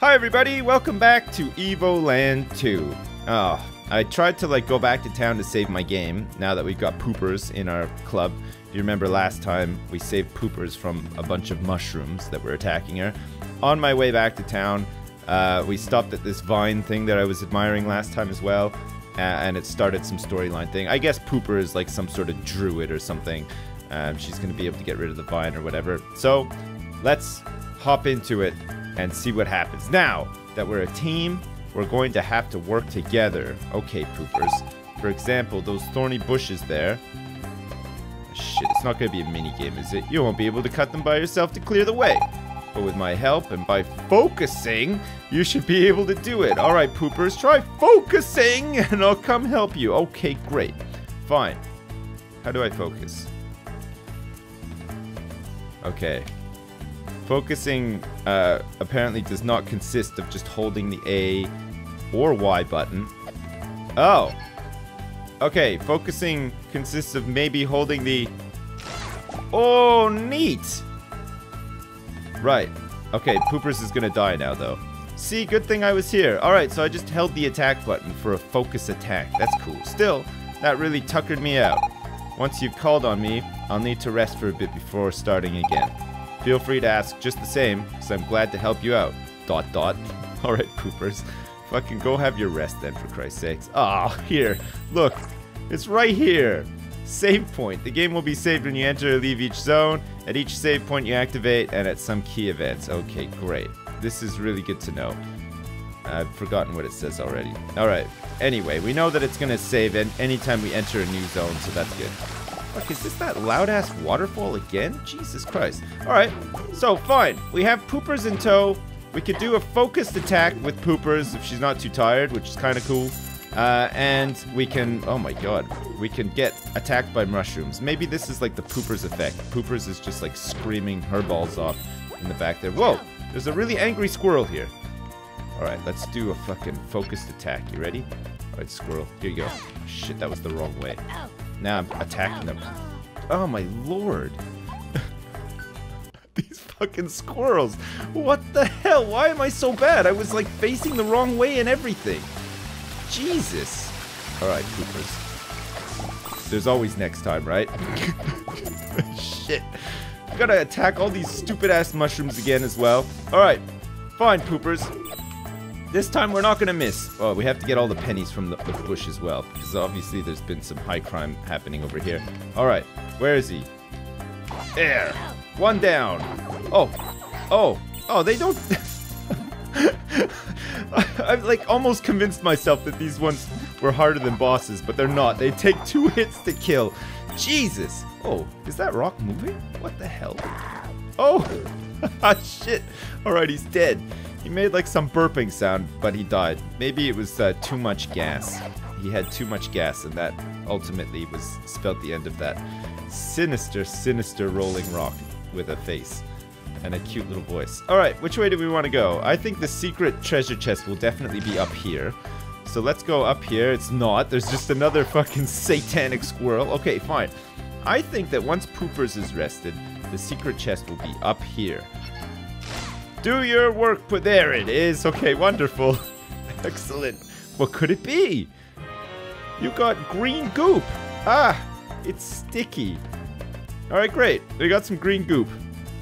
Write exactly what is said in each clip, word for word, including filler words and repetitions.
Hi everybody, welcome back to Evoland two. Oh, I tried to like go back to town to save my game, now that we've got poopers in our club. If you remember last time, we saved poopers from a bunch of mushrooms that were attacking her. On my way back to town, uh, we stopped at this vine thing that I was admiring last time as well, uh, and it started some storyline thing. I guess pooper is like some sort of druid or something. Um, she's gonna be able to get rid of the vine or whatever. So, let's hop into it and see what happens. Now that we're a team, we're going to have to work together. Okay, poopers. For example, those thorny bushes there. Shit, it's not gonna be a minigame, is it? You won't be able to cut them by yourself to clear the way. But with my help and by focusing, you should be able to do it. All right, poopers, try focusing and I'll come help you. Okay, great. Fine. How do I focus? Okay. Focusing uh, apparently does not consist of just holding the A or Y button. Oh. Okay, focusing consists of maybe holding the... Oh, neat! Right. Okay, poopers is gonna die now, though. See, good thing I was here. Alright, so I just held the attack button for a focus attack. That's cool. Still, that really tuckered me out. Once you've called on me, I'll need to rest for a bit before starting again. Feel free to ask just the same, because I'm glad to help you out. Dot dot. Alright, poopers. Fucking go have your rest then, for Christ's sakes. Ah, oh, here. Look. It's right here. Save point. The game will be saved when you enter or leave each zone. At each save point you activate, and at some key events. Okay, great. This is really good to know. I've forgotten what it says already. Alright. Anyway, we know that it's going to save anytime we enter a new zone, so that's good. Fuck, is this that loud-ass waterfall again? Jesus Christ. Alright, so fine. We have poopers in tow. We could do a focused attack with poopers if she's not too tired, which is kind of cool. Uh, and we can... Oh my god. We can get attacked by mushrooms. Maybe this is like the poopers effect. Poopers is just like screaming her balls off in the back there. Whoa! There's a really angry squirrel here. Alright, let's do a fucking focused attack. You ready? Alright, squirrel. Here you go. Shit, that was the wrong way. Now I'm attacking them. Oh my lord. These fucking squirrels. What the hell? Why am I so bad? I was like facing the wrong way and everything. Jesus. Alright, poopers. There's always next time, right? Shit. I gotta attack all these stupid ass mushrooms again as well. Alright. Fine, poopers. This time we're not gonna miss. Oh, we have to get all the pennies from the, the bush as well, because obviously there's been some high crime happening over here. Alright, where is he? There! One down! Oh! Oh! Oh, they don't... I've like almost convinced myself that these ones were harder than bosses, but they're not. They take two hits to kill. Jesus! Oh, is that rock moving? What the hell? Oh! Shit! Alright, he's dead. He made like some burping sound, but he died. Maybe it was uh, too much gas. He had too much gas, and that ultimately was spelled the end of that sinister, sinister rolling rock with a face and a cute little voice. Alright, which way do we want to go? I think the secret treasure chest will definitely be up here. So let's go up here. It's not. There's just another fucking satanic squirrel. Okay, fine. I think that once Poopers is rested, the secret chest will be up here. Do your work, but there it is. Okay, wonderful. Excellent. What could it be? You got green goop. Ah, it's sticky. Alright, great. We got some green goop.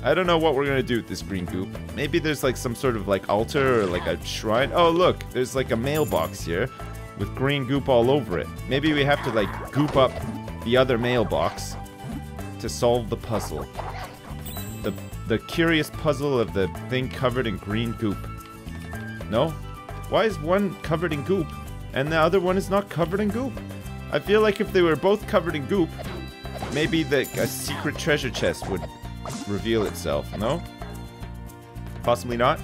I don't know what we're gonna do with this green goop. Maybe there's like some sort of like altar or like a shrine. Oh, look. There's like a mailbox here with green goop all over it. Maybe we have to like goop up the other mailbox to solve the puzzle. The... The curious puzzle of the thing covered in green goop. No? Why is one covered in goop and the other one is not covered in goop? I feel like if they were both covered in goop, maybe the, a secret treasure chest would reveal itself, no? Possibly not?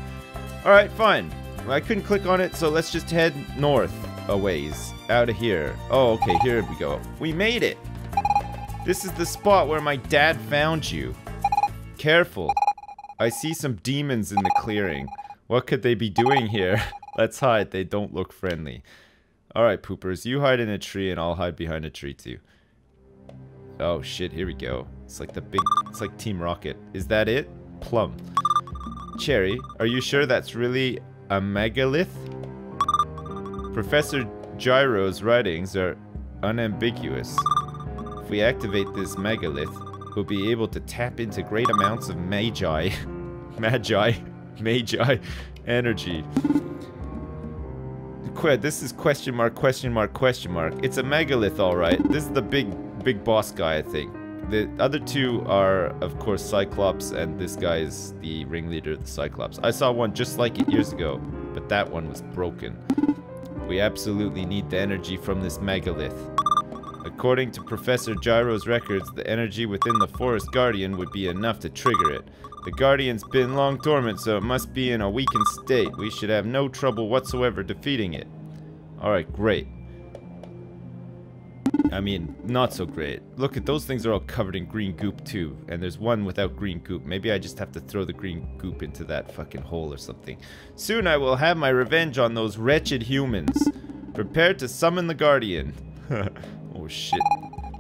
Alright, fine. I couldn't click on it, so let's just head north a ways. Out of here. Oh, okay, here we go. We made it! This is the spot where my dad found you. Careful. I see some demons in the clearing. What could they be doing here? Let's hide. They don't look friendly. Alright, poopers. You hide in a tree and I'll hide behind a tree too. Oh shit, here we go. It's like the big... It's like Team Rocket. Is that it? Plum. Cherry, are you sure that's really a megalith? Professor Gyro's writings are unambiguous. If we activate this megalith, we'll be able to tap into great amounts of magi. Magi. Magi. Energy. This is question mark, question mark, question mark. It's a megalith, alright. This is the big, big boss guy, I think. The other two are, of course, Cyclops, and this guy is the ringleader of the Cyclops. I saw one just like it years ago, but that one was broken. We absolutely need the energy from this megalith. According to Professor Gyro's records, the energy within the Forest Guardian would be enough to trigger it. The Guardian's been long dormant, so it must be in a weakened state. We should have no trouble whatsoever defeating it. Alright, great. I mean, not so great. Look at those things are all covered in green goop too. And there's one without green goop. Maybe I just have to throw the green goop into that fucking hole or something. Soon I will have my revenge on those wretched humans. Prepare to summon the Guardian. Oh shit.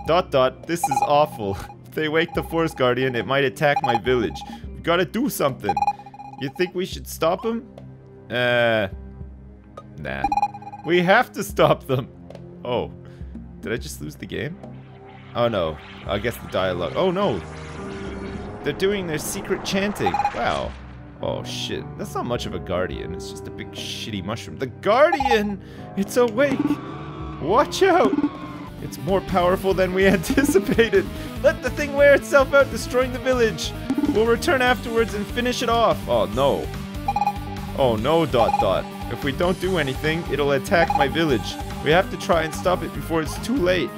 Dot dot, this is awful. If they wake the Forest Guardian, it might attack my village. We gotta do something. You think we should stop them? Uh, nah. We have to stop them. Oh, did I just lose the game? Oh no, I guess the dialogue. Oh no, they're doing their secret chanting. Wow. Oh shit, that's not much of a guardian. It's just a big shitty mushroom. The Guardian, it's awake. Watch out. It's more powerful than we anticipated. Let the thing wear itself out, destroying the village. We'll return afterwards and finish it off. Oh no. Oh no, dot dot. If we don't do anything, it'll attack my village. We have to try and stop it before it's too late.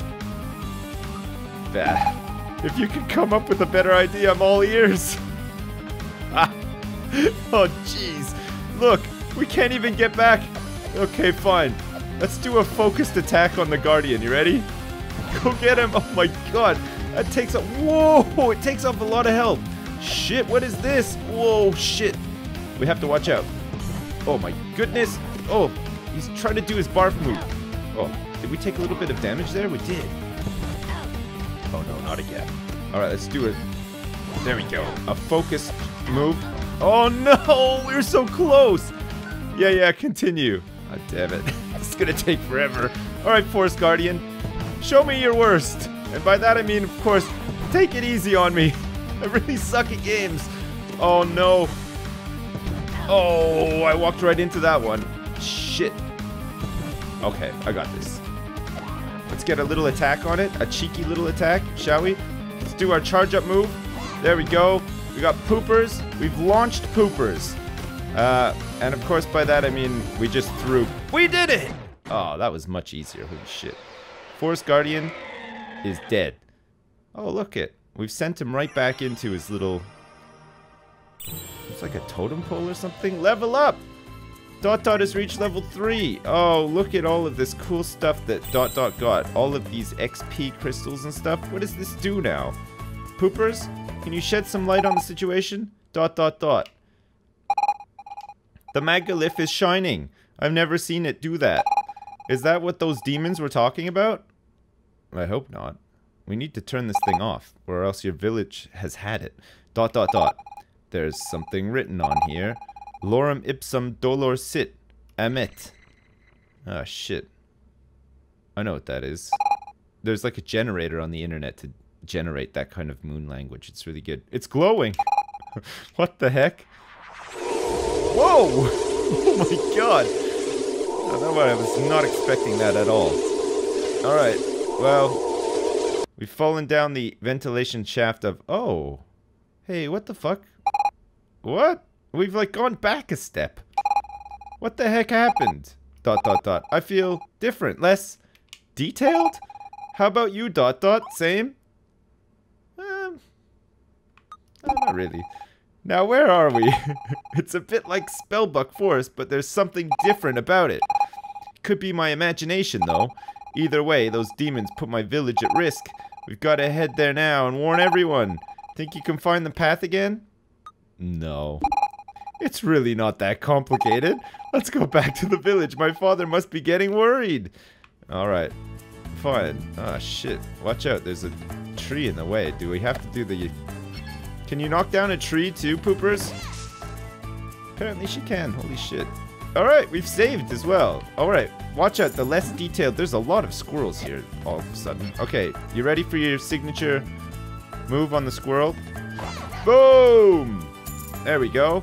Bah. If you could come up with a better idea, I'm all ears. Oh jeez. Look, we can't even get back. Okay, fine. Let's do a focused attack on the Guardian. You ready? Go get him. Oh my god. That takes up. Whoa. It takes up a lot of health. Shit. What is this? Whoa. Shit. We have to watch out. Oh my goodness. Oh. He's trying to do his barf move. Oh. Did we take a little bit of damage there? We did. Oh no. Not again. Alright. Let's do it. There we go. A focused move. Oh no. We were so close. Yeah. Yeah. Continue. Oh, damn it. It's gonna take forever. Alright, Forest Guardian. Show me your worst. And by that I mean, of course, take it easy on me. I really suck at games. Oh no. Oh, I walked right into that one. Shit. Okay, I got this. Let's get a little attack on it. A cheeky little attack, shall we? Let's do our charge up move. There we go. We got poopers. We've launched poopers. Uh, and of course by that I mean we just threw. We did it! Oh, that was much easier. Holy shit. Forest Guardian is dead. Oh, look it. We've sent him right back into his little... It's like a totem pole or something. Level up! Dot Dot has reached level three. Oh, look at all of this cool stuff that Dot Dot got. All of these X P crystals and stuff. What does this do now? Poopers, can you shed some light on the situation? Dot Dot Dot. The megalith is shining. I've never seen it do that. Is that what those demons were talking about? I hope not. We need to turn this thing off, or else your village has had it. Dot dot dot. There's something written on here. Lorem ipsum dolor sit. Amet. Ah, oh, shit. I know what that is. There's like a generator on the internet to generate that kind of moon language. It's really good. It's glowing. What the heck? Whoa! Oh my god! I was not expecting that at all. Alright, well... We've fallen down the ventilation shaft of... Oh! Hey, what the fuck? What? We've like gone back a step. What the heck happened? Dot dot dot. I feel different, less... detailed? How about you, dot dot? Same? Um... Not really. Now where are we? It's a bit like Spellbuck Forest, but there's something different about it. Could be my imagination, though. Either way, those demons put my village at risk. We've got to head there now and warn everyone. Think you can find the path again? No. It's really not that complicated. Let's go back to the village. My father must be getting worried. Alright. Fine. Ah, shit. Watch out. There's a tree in the way. Do we have to do the... Can you knock down a tree too, poopers? Apparently she can. Holy shit. Alright, we've saved as well. Alright, watch out. The less detailed. There's a lot of squirrels here all of a sudden. Okay, you ready for your signature move on the squirrel? Boom! There we go.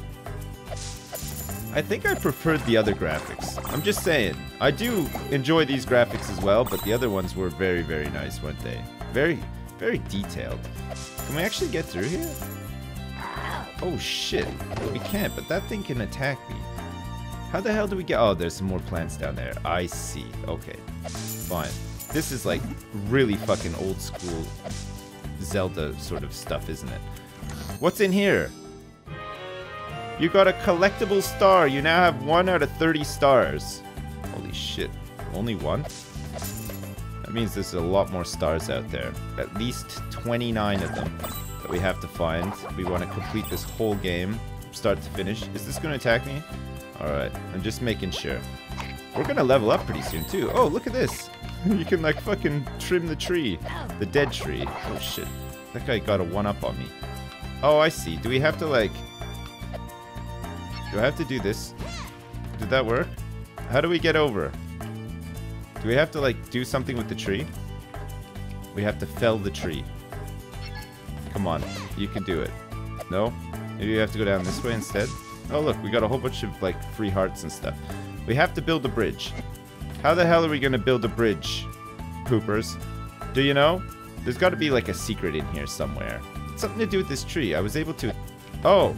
I think I preferred the other graphics. I'm just saying. I do enjoy these graphics as well, but the other ones were very, very nice, weren't they? Very, very detailed. Can we actually get through here? Oh shit, we can't, but that thing can attack me. How the hell do we get- oh, there's some more plants down there. I see. Okay, fine. This is like really fucking old school Zelda sort of stuff, isn't it? What's in here? You got a collectible star. You now have one out of thirty stars. Holy shit, only one? That means there's a lot more stars out there. At least twenty-nine of them that we have to find. We want to complete this whole game, start to finish. Is this going to attack me? Alright, I'm just making sure. We're going to level up pretty soon too. Oh, look at this. You can like fucking trim the tree. The dead tree. Oh shit. That guy got a one-up on me. Oh, I see. Do we have to like... Do I have to do this? Did that work? How do we get over? Do we have to like do something with the tree? We have to fell the tree. Come on, you can do it. No? Maybe we have to go down this way instead? Oh look, we got a whole bunch of like free hearts and stuff. We have to build a bridge. How the hell are we gonna build a bridge, poopers? Do you know? There's gotta be like a secret in here somewhere. It's something to do with this tree. I was able to... Oh!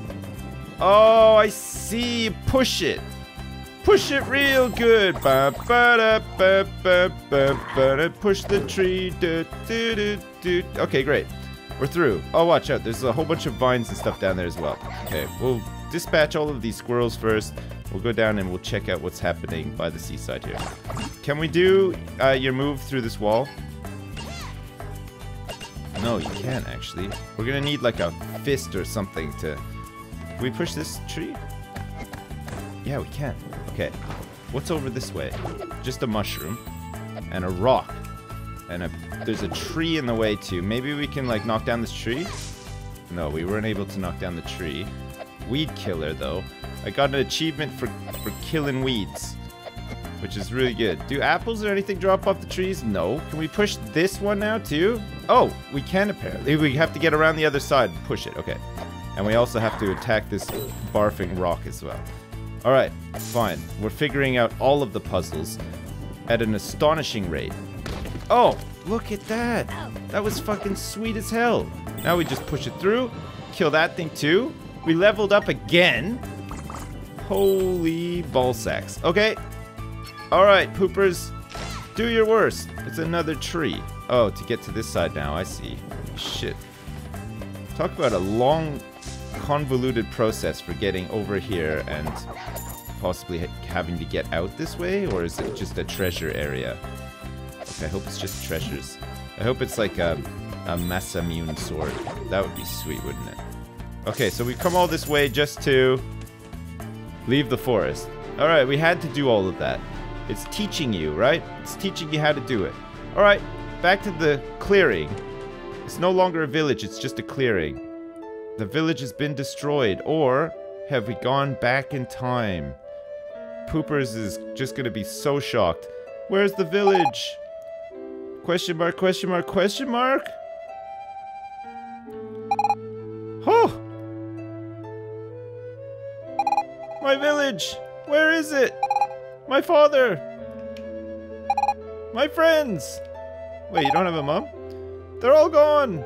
Oh, I see! Push it! Push it real good! Ba, ba, da, ba, ba, ba, ba, da. Push the tree! Da, da, da, da. Okay, great. We're through. Oh, watch out. There's a whole bunch of vines and stuff down there as well. Okay, we'll dispatch all of these squirrels first. We'll go down and we'll check out what's happening by the seaside here. Can we do uh, your move through this wall? No, you can't, actually. We're gonna need, like, a fist or something to... Can we push this tree? Yeah, we can. Okay. What's over this way? Just a mushroom. And a rock. And a... There's a tree in the way, too. Maybe we can, like, knock down this tree? No, we weren't able to knock down the tree. Weed killer, though. I got an achievement for, for killing weeds. Which is really good. Do apples or anything drop off the trees? No. Can we push this one now, too? Oh, we can, apparently. We have to get around the other side and push it. Okay. And we also have to attack this barfing rock as well. Alright, fine. We're figuring out all of the puzzles at an astonishing rate. Oh, look at that. That was fucking sweet as hell. Now we just push it through. Kill that thing too. We leveled up again. Holy ballsacks. Okay. Alright, poopers. Do your worst. It's another tree. Oh, to get to this side now. I see. Shit. Talk about a long... convoluted process for getting over here and possibly ha having to get out this way, or is it just a treasure area? Okay, I hope it's just treasures. I hope it's like a, a Masamune sword. That would be sweet, wouldn't it? Okay, so we've come all this way just to leave the forest. Alright, we had to do all of that. It's teaching you, right? It's teaching you how to do it. Alright, back to the clearing. It's no longer a village, it's just a clearing. The village has been destroyed, or have we gone back in time? Poopers is just gonna be so shocked. Where's the village? Question mark, question mark, question mark? Oh! My village! Where is it? My father! My friends! Wait, you don't have a mom? They're all gone!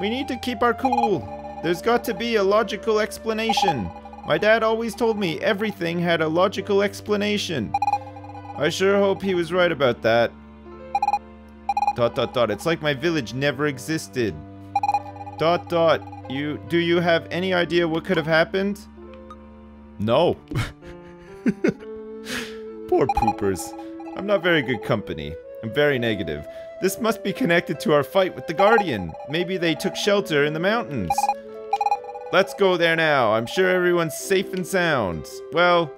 We need to keep our cool. There's got to be a logical explanation. My dad always told me everything had a logical explanation. I sure hope he was right about that. Dot dot dot. It's like my village never existed. Dot dot. You do you have any idea what could have happened? No. Poor poopers. I'm not very good company. I'm very negative. This must be connected to our fight with the Guardian. Maybe they took shelter in the mountains. Let's go there now. I'm sure everyone's safe and sound. Well,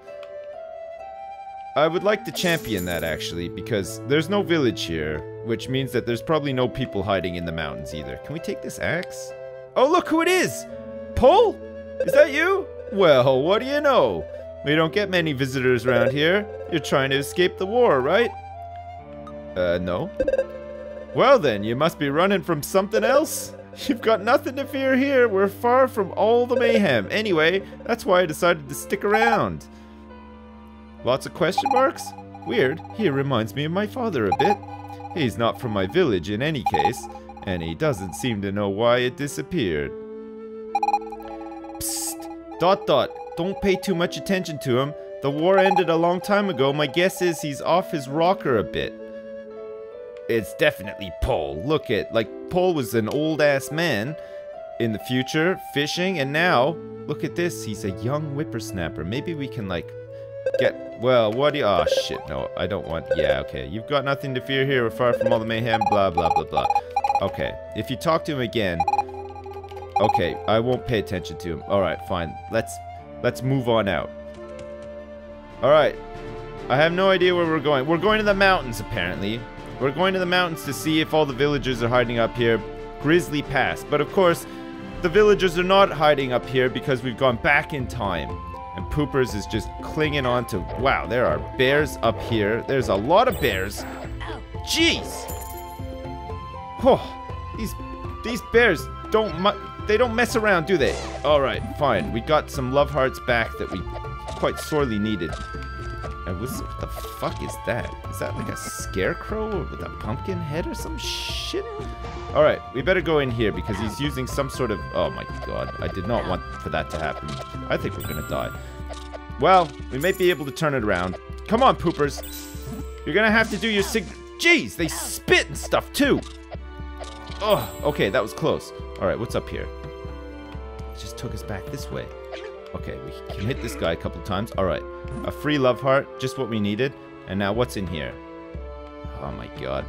I would like to champion that actually, because there's no village here, which means that there's probably no people hiding in the mountains either. Can we take this axe? Oh, look who it is! Pole? Is that you? Well, what do you know? We don't get many visitors around here. You're trying to escape the war, right? Uh, no. Well then, you must be running from something else. You've got nothing to fear here. We're far from all the mayhem. Anyway, that's why I decided to stick around. Lots of question marks? Weird. He reminds me of my father a bit. He's not from my village in any case, and he doesn't seem to know why it disappeared. Psst. Dot dot. Don't pay too much attention to him. The war ended a long time ago. My guess is he's off his rocker a bit. It's definitely Paul. Look at, like, Paul was an old-ass man in the future, fishing, and now, look at this, he's a young whippersnapper. Maybe we can, like, get, well, what do you, oh, shit, no, I don't want, yeah, okay, you've got nothing to fear here, we're far from all the mayhem, blah, blah, blah, blah. Okay, if you talk to him again, okay, I won't pay attention to him. Alright, fine, let's, let's move on out. Alright, I have no idea where we're going. We're going to the mountains, apparently. We're going to the mountains to see if all the villagers are hiding up here. Grizzly Pass. But of course, the villagers are not hiding up here because we've gone back in time. And Poopers is just clinging on to... Wow, there are bears up here. There's a lot of bears. Jeez! Oh, these, these bears don't... They don't mess around, do they? Alright, fine. We got some love hearts back that we quite sorely needed. What the fuck is that? Is that like a scarecrow with a pumpkin head or some shit? Alright, we better go in here because he's using some sort of... Oh my god, I did not want for that to happen. I think we're gonna die. Well, we may be able to turn it around. Come on, Poopers. You're gonna have to do your sig... Jeez, they spit and stuff too! Oh, okay, that was close. Alright, what's up here? It just took us back this way. Okay, we can hit this guy a couple times. Alright, a free love heart, just what we needed. And now what's in here? Oh my god.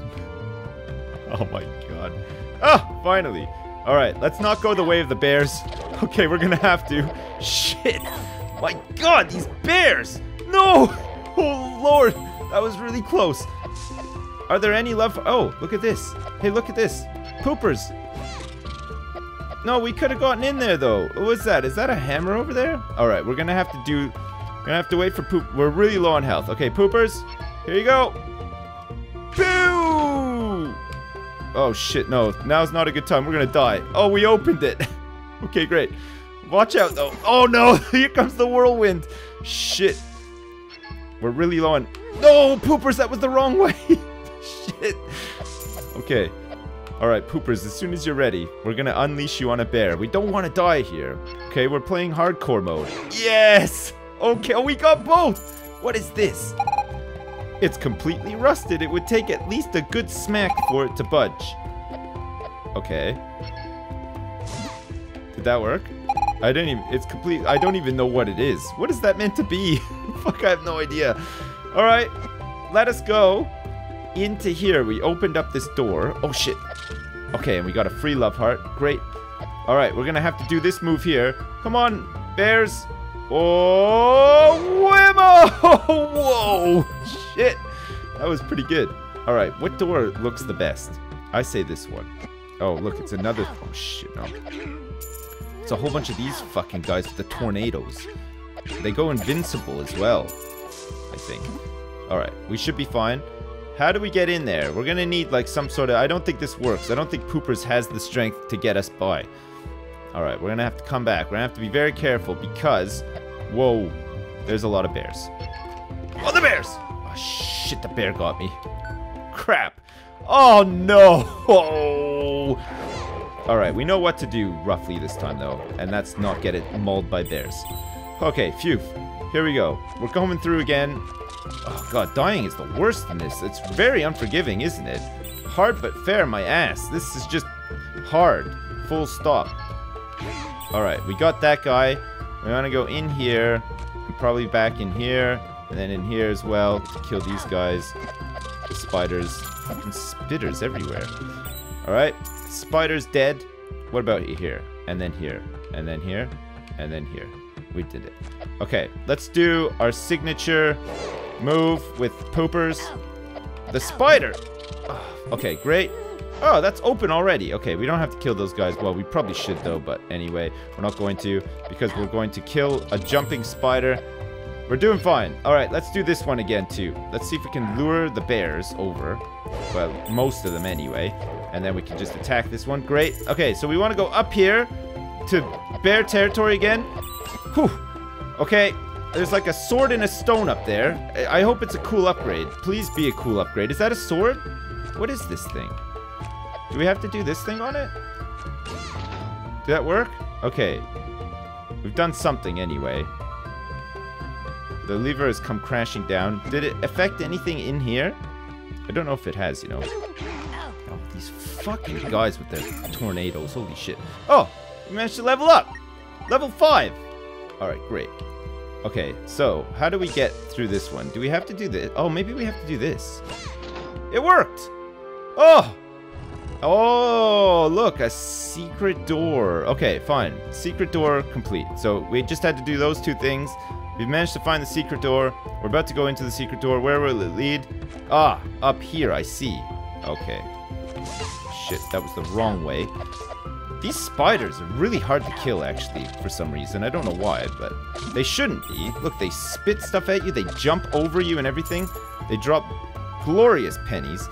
Oh my god. Ah, finally. Alright, let's not go the way of the bears. Okay, we're gonna have to. Shit. My god, these bears. No. Oh lord, that was really close. Are there any love... Oh, look at this. Hey, look at this. Poopers. No, we could have gotten in there though. What was that? Is that a hammer over there? All right, we're gonna have to do. We're gonna have to wait for poop. We're really low on health. Okay, Poopers, here you go. Pew! Oh shit, no. Now's not a good time. We're gonna die. Oh, we opened it. Okay, great. Watch out though. Oh no! Here comes the whirlwind. Shit. We're really low on. No, Poopers, that was the wrong way. Shit. Okay. Alright, Poopers, as soon as you're ready, we're gonna unleash you on a bear. We don't want to die here. Okay, we're playing hardcore mode. Yes! Okay, oh, we got both! What is this? It's completely rusted. It would take at least a good smack for it to budge. Okay. Did that work? I didn't even... It's complete... I don't even know what it is. What is that meant to be? Fuck, I have no idea. Alright, let us go. Into here, we opened up this door. Oh shit. Okay, and we got a free love heart. Great. Alright, we're gonna have to do this move here. Come on, bears. Oh, whammo! Whoa! Shit. That was pretty good. Alright, what door looks the best? I say this one. Oh, look, it's another. Oh shit, no. It's a whole bunch of these fucking guys with the tornadoes. They go invincible as well, I think. Alright, we should be fine. How do we get in there? We're gonna need like some sort of... I don't think this works. I don't think Poopers has the strength to get us by. Alright, we're gonna have to come back. We're gonna have to be very careful because... Whoa. There's a lot of bears. Oh, the bears! Oh, shit, the bear got me. Crap. Oh, no. Oh. Alright, we know what to do roughly this time, though. And that's not get it mauled by bears. Okay, phew. Here we go. We're coming through again. Oh god, dying is the worst in this. It's very unforgiving, isn't it? Hard but fair, my ass. This is just hard. Full stop. Alright, we got that guy. We're gonna go in here. And probably back in here. And then in here as well to kill these guys. The spiders. Fucking spitters everywhere. Alright, spider's dead. What about here? And then here. And then here. And then here. We did it. Okay, let's do our signature... move with Poopers. The spider! Oh, okay, great. Oh, that's open already. Okay, we don't have to kill those guys. Well, we probably should, though, but anyway, we're not going to because we're going to kill a jumping spider We're doing fine. All right, let's do this one again, too. Let's see if we can lure the bears over. Well, most of them anyway. And then we can just attack this one. Great. Okay, so we want to go up here to bear territory again. Whew. Okay, there's like a sword and a stone up there. I hope it's a cool upgrade. Please be a cool upgrade. Is that a sword? What is this thing? Do we have to do this thing on it? Did that work? Okay. We've done something anyway. The lever has come crashing down. Did it affect anything in here? I don't know if it has, you know. Oh, these fucking guys with their tornadoes. Holy shit. Oh, we managed to level up. Level five. All right, great. Okay, so how do we get through this one? Do we have to do this? Oh, maybe we have to do this. It worked. Oh. Oh, look, a secret door. Okay, fine. Secret door complete. So we just had to do those two things. We've managed to find the secret door. We're about to go into the secret door. Where will it lead? Ah, up here, I see. Okay. Shit, that was the wrong way. These spiders are really hard to kill, actually, for some reason. I don't know why, but they shouldn't be. Look, they spit stuff at you. They jump over you and everything. They drop glorious pennies.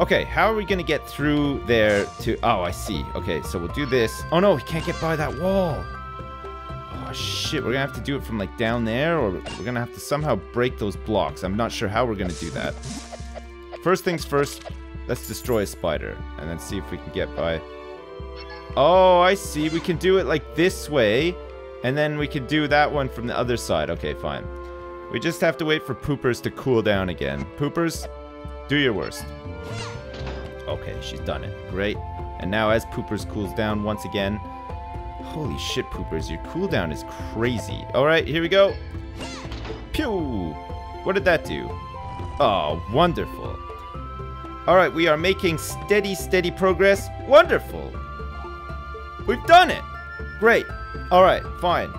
Okay, how are we going to get through there to... Oh, I see. Okay, so we'll do this. Oh, no, we can't get by that wall. Shit, we're gonna have to do it from like down there, or we're gonna have to somehow break those blocks. I'm not sure how we're gonna do that. First things first, let's destroy a spider and then see if we can get by. Oh, I see. We can do it like this way, and then we can do that one from the other side. Okay, fine. We just have to wait for Poopers to cool down again. Poopers, do your worst. Okay, she's done it. Great. And now as Poopers cools down once again... Holy shit, Poopers, your cooldown is crazy. Alright, here we go. Pew! What did that do? Oh, wonderful. Alright, we are making steady, steady progress. Wonderful! We've done it! Great. Alright, fine.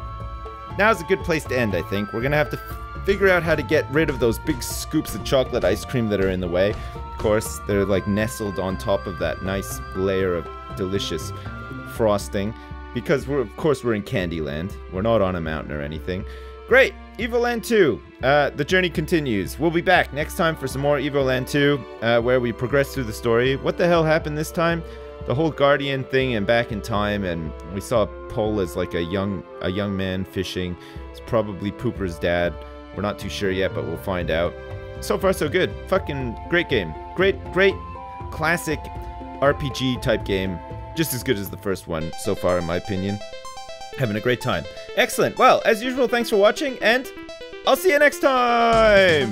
Now's a good place to end, I think. We're gonna have to figure out how to get rid of those big scoops of chocolate ice cream that are in the way. Of course, they're like nestled on top of that nice layer of delicious frosting. Because, we're, of course, we're in Candyland. We're not on a mountain or anything. Great! Evoland two! Uh, the journey continues. We'll be back next time for some more Evoland two, uh, where we progress through the story. What the hell happened this time? The whole Guardian thing and back in time, and we saw Paul as, like, a young, a young man fishing. It's probably Pooper's dad. We're not too sure yet, but we'll find out. So far, so good. Fucking great game. Great, great, classic R P G-type game. Just as good as the first one so far, in my opinion. Having a great time. Excellent. Well, as usual, thanks for watching, and I'll see you next time!